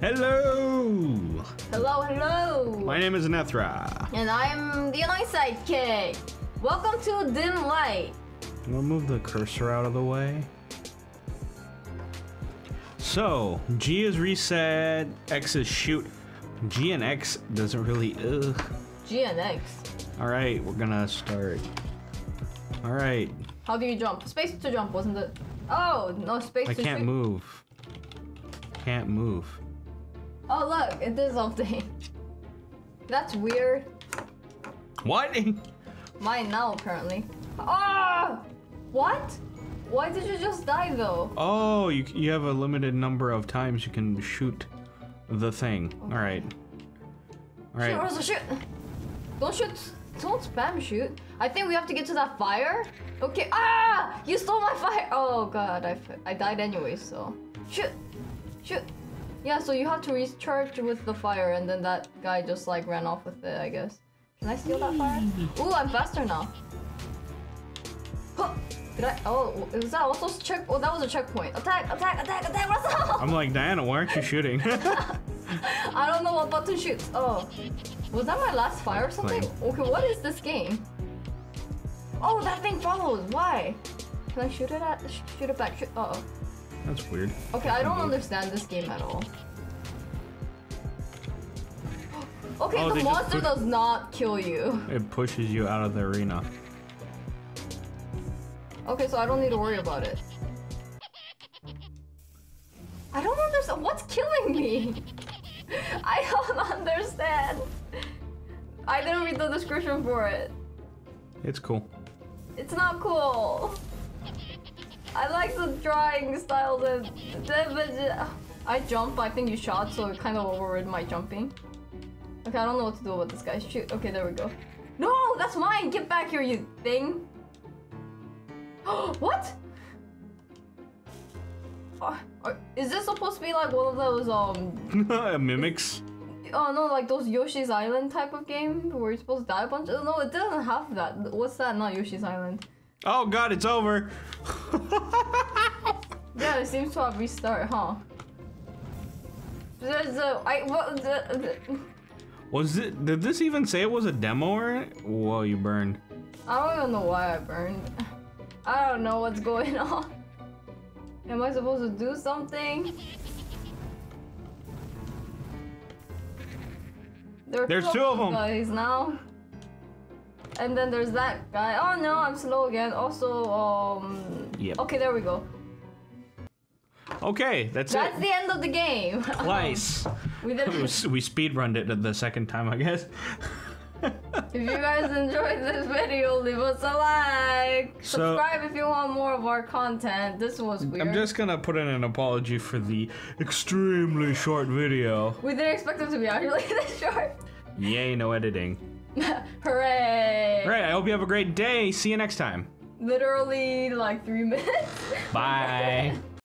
Hello! Hello, hello! My name is Anethra. And I'm the Eyesight K. Welcome to Dim Light. I'm gonna move the cursor out of the way. So, G is reset, X is shoot. G and X doesn't really, ugh. G and X. Alright, we're gonna start. Alright. How do you jump? Space to jump, wasn't it? Oh, no, space to shoot. I can't move. Can't move. Oh look, it did something. That's weird. What? Mine now apparently. Ah! Oh! What? Why did you just die though? Oh, you have a limited number of times you can shoot the thing. Okay. All right. All right. Shoot, Rosa, shoot! Don't shoot! Don't spam shoot. I think we have to get to that fire. Okay. Ah! You stole my fire. Oh god, I died anyway. So shoot, shoot. Yeah, so you have to recharge with the fire, and then that guy just like ran off with it, I guess. Can I steal that fire? Ooh, I'm faster now. Huh. Did I? Oh, was that also check? Oh, that was a checkpoint. Attack! Attack! Attack! Attack! Russell! I'm like, Diana, why aren't you shooting? I don't know what button shoots. Oh, was that my last fire or something? Okay, what is this game? Oh, that thing follows. Why? Can I shoot it at? Shoot it back. Shoot. Uh oh. That's weird. Okay, I don't understand this game at all. Okay, oh, the monster does not kill you. It pushes you out of the arena. Okay, so I don't need to worry about it. I don't understand. What's killing me? I don't understand. I didn't read the description for it. It's cool. It's not cool. I like the drawing style, I jump, I think you shot, so it kind of overridden my jumping. Okay, I don't know what to do with this guy. Shoot, okay, there we go. No, that's mine! Get back here, you thing! What? Is this supposed to be like one of those, mimics? Oh no, like those Yoshi's Island type of game, where you're supposed to die a bunch? Oh, no, it doesn't have that. What's that? Not Yoshi's Island. Oh god, it's over! Yeah, it seems to have restart, huh? Did this even say it was a demo or? Whoa, you burned. I don't even know why I burned. I don't know what's going on. Am I supposed to do something? There's two of them guys now. And then there's that guy. Oh no, I'm slow again. Also, yep. Okay, there we go. Okay, that's it. That's the end of the game. Twice. We did it. We speedrunned it the second time, I guess. If you guys enjoyed this video, leave us a like. Subscribe if you want more of our content. This was weird. I'm just gonna put in an apology for the extremely short video. We didn't expect it to be actually this short. Yay, no editing. Hooray! Right, I hope you have a great day. See you next time. Literally like 3 minutes. Bye.